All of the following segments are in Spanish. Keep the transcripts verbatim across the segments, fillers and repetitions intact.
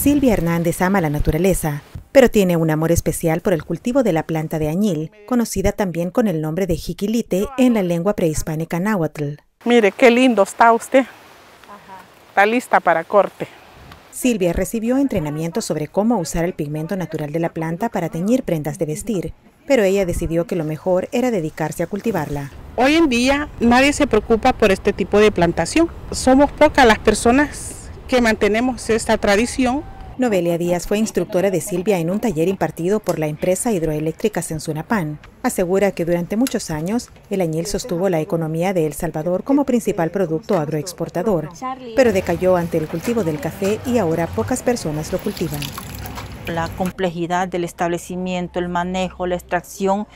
Silvia Hernández ama la naturaleza, pero tiene un amor especial por el cultivo de la planta de añil, conocida también con el nombre de jiquilite en la lengua prehispánica náhuatl. Mire, qué lindo está usted. Está lista para corte. Silvia recibió entrenamiento sobre cómo usar el pigmento natural de la planta para teñir prendas de vestir, pero ella decidió que lo mejor era dedicarse a cultivarla. Hoy en día nadie se preocupa por este tipo de plantación. Somos pocas las personas que mantenemos esta tradición. Novelia Díaz fue instructora de Silvia en un taller impartido por la empresa hidroeléctrica Sensunapán. Asegura que durante muchos años el añil sostuvo la economía de El Salvador como principal producto agroexportador, pero decayó ante el cultivo del café y ahora pocas personas lo cultivan. La complejidad del establecimiento, el manejo, la extracción,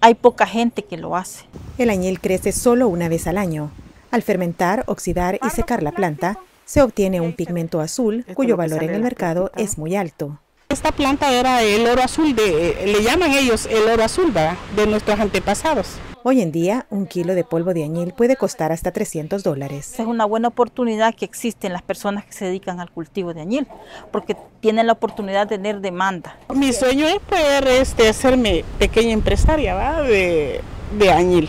hay poca gente que lo hace. El añil crece solo una vez al año. Al fermentar, oxidar y secar la planta, se obtiene un pigmento azul cuyo valor en el mercado es muy alto. Esta planta era el oro azul, de, le llaman ellos el oro azul, ¿verdad?, de nuestros antepasados. Hoy en día, un kilo de polvo de añil puede costar hasta trescientos dólares. Es una buena oportunidad que existen las personas que se dedican al cultivo de añil, porque tienen la oportunidad de tener demanda. Mi sueño es poder este, hacerme pequeña empresaria, ¿verdad?, de, de añil.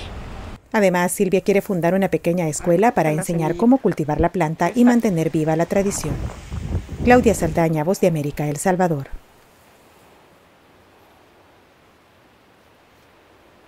Además, Silvia quiere fundar una pequeña escuela para enseñar cómo cultivar la planta y mantener viva la tradición. Claudia Zaldaña, Voz de América, El Salvador.